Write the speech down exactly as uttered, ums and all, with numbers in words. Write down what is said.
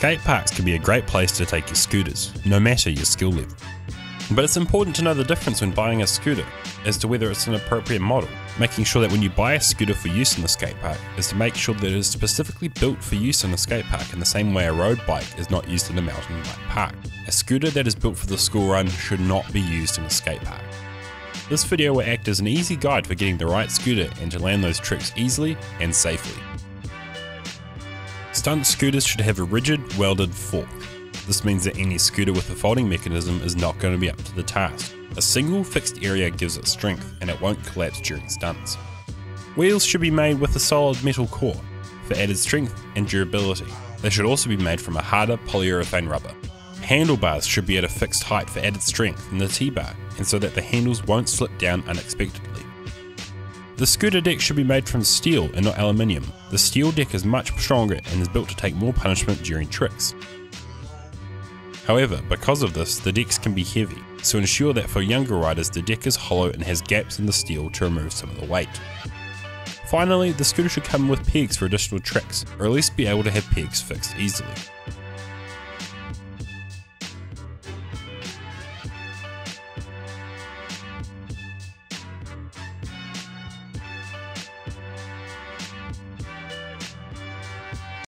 skate parks can be a great place to take your scooters, no matter your skill level. But it's important to know the difference when buying a scooter, as to whether it's an appropriate model, making sure that when you buy a scooter for use in the skate park is to make sure that it is specifically built for use in the skate park in the same way a road bike is not used in a mountain bike park. A scooter that is built for the school run should not be used in a skate park. This video will act as an easy guide for getting the right scooter and to land those tricks easily and safely. Stunt scooters should have a rigid, welded fork. This means that any scooter with a folding mechanism is not going to be up to the task. A single fixed area gives it strength and it won't collapse during stunts. Wheels should be made with a solid metal core for added strength and durability. They should also be made from a harder polyurethane rubber. Handlebars should be at a fixed height for added strength in the T-bar and so that the handles won't slip down unexpectedly. The scooter deck should be made from steel and not aluminium. The steel deck is much stronger and is built to take more punishment during tricks. However, because of this, the decks can be heavy, so ensure that for younger riders the deck is hollow and has gaps in the steel to remove some of the weight. Finally, the scooter should come with pegs for additional tricks, or at least be able to have pegs fixed easily.